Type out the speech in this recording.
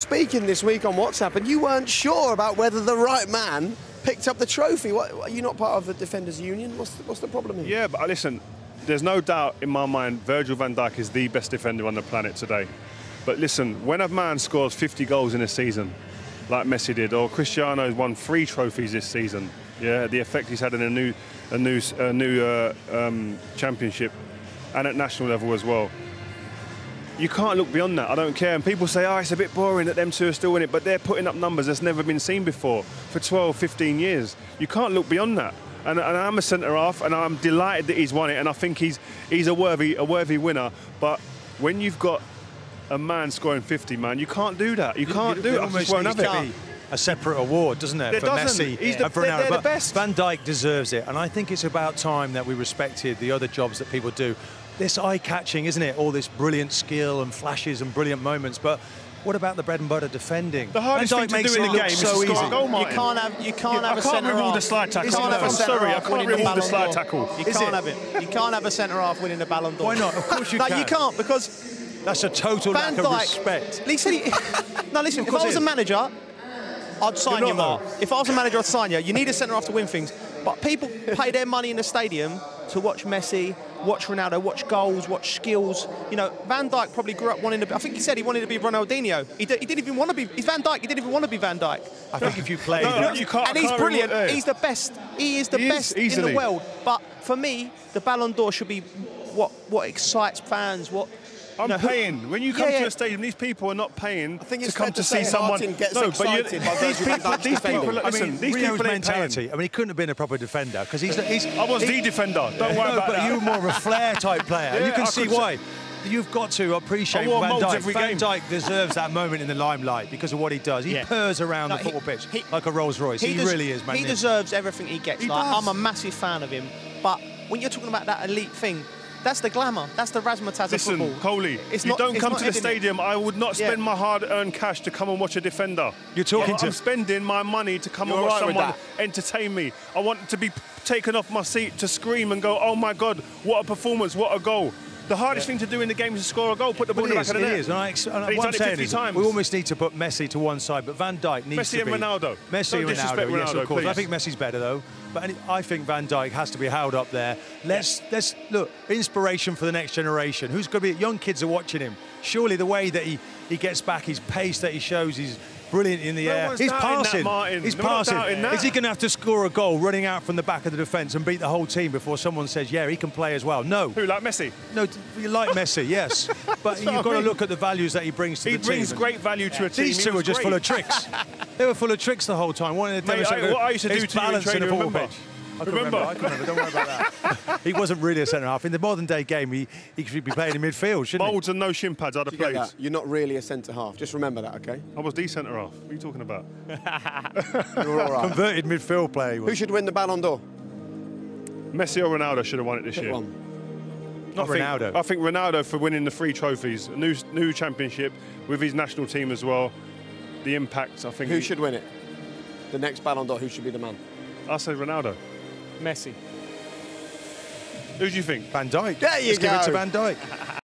Speaking this week on WhatsApp, and you weren't sure about whether the right man picked up the trophy. What, are you not part of the Defenders Union? What's the problem here? Yeah, but listen, there's no doubt in my mind Virgil van Dijk is the best defender on the planet today. But listen, when a man scores 50 goals in a season, like Messi did, or Cristiano's won 3 trophies this season, yeah, the effect he's had in a new championship and at national level as well. You can't look beyond that, I don't care. And people say, oh, it's a bit boring that them two are still in it, but they're putting up numbers that's never been seen before for 12, 15 years. You can't look beyond that. And I'm a centre-half, and I'm delighted that he's won it, and I think he's a worthy winner. But when you've got a man scoring 50, man, you can't do that. You can't do it. I just won't have it. A separate award, doesn't it? It for doesn't. Messi He's the, and for Ronaldo. They're the best. Van Dijk deserves it, and I think it's about time that we respected the other jobs that people do. This eye-catching, isn't it? All this brilliant skill and flashes and brilliant moments, but what about the bread and butter defending? The hardest thing to do in the game is so easy. You can't have a centre-half. The slide tackle. I'm sorry, I can't remove the slide tackle. You can't have it. You can't have a centre-half winning the Ballon d'Or. Why not? Of course you can. You can't, because that's a total lack of respect. No, listen. If I was a manager, I'd sign you, Mark. If I was a manager, I'd sign you. You need a centre-half to win things, but people pay their money in the stadium to watch Messi, watch Ronaldo, watch goals, watch skills. You know, Van Dijk probably grew up wanting to be, I think he said he wanted to be Ronaldinho. He didn't even want to be, he's Van Dijk, he didn't even want to be Van Dijk. I think if you play... No, you can't. And he's brilliant, he's the best, he is the best in the world. But for me, the Ballon d'Or should be what excites fans, what... I'm paying. When you come to a stadium, these people are not paying to come to see someone. No, but these people, I mean, these people mentality. I mean, he couldn't have been a proper defender because I was the defender. Don't worry about that. But you're more of a flair type player. Yeah, you can see why. You've got to appreciate Van Dijk. Van Dijk deserves that moment in the limelight because of what he does. He purrs around the football pitch like a Rolls Royce. He really is, man. He deserves everything he gets. I'm a massive fan of him, but when you're talking about that elite thing, that's the glamour. That's the razzmatazz of football. Listen, Coley, you don't come to the stadium. I would not spend my hard-earned cash to come and watch a defender. You're talking to... I'm spending my money to come and watch someone entertain me. I want to be taken off my seat to scream and go, oh, my God, what a performance, what a goal. The hardest thing to do in the game is to score a goal, put the ball in the back of the net. It is, and he's done it 50 times. We almost need to put Messi to one side, but Van Dijk needs to be... Messi and Ronaldo. Messi and Ronaldo, yes, of course. I think Messi's better, though. But I think Van Dijk has to be held up there. Let's look, inspiration for the next generation. Who's going to be... Young kids are watching him. Surely the way that he gets back, his pace that he shows, he's brilliant in the air. He's passing. He's passing. Is he going to have to score a goal running out from the back of the defence and beat the whole team before someone says, yeah, he can play as well? No. Who, like Messi? No, you like Messi, yes. But you've got to look at the values that he brings to the team. He brings great value to a team. These two are just full of tricks. They were full of tricks the whole time. What I used to do to you in training, remember? I can remember, don't worry about that. He wasn't really a centre-half. In the modern-day game, he should be playing in midfield, shouldn't he? Molds and no shin pads, I'd have played. You're not really a centre-half. Just remember that, OK? I was the centre-half. What are you talking about? You're all right. Converted midfield player he was. Who should win the Ballon d'Or? Messi or Ronaldo should have won it this year. Not Ronaldo. I think Ronaldo for winning the 3 trophies, a new championship with his national team as well. The impact, I think... Who should win it? The next Ballon d'Or, who should be the man? I say Ronaldo. Messi. Who do you think? Van Dijk. There you go. Let's give it to Van Dijk.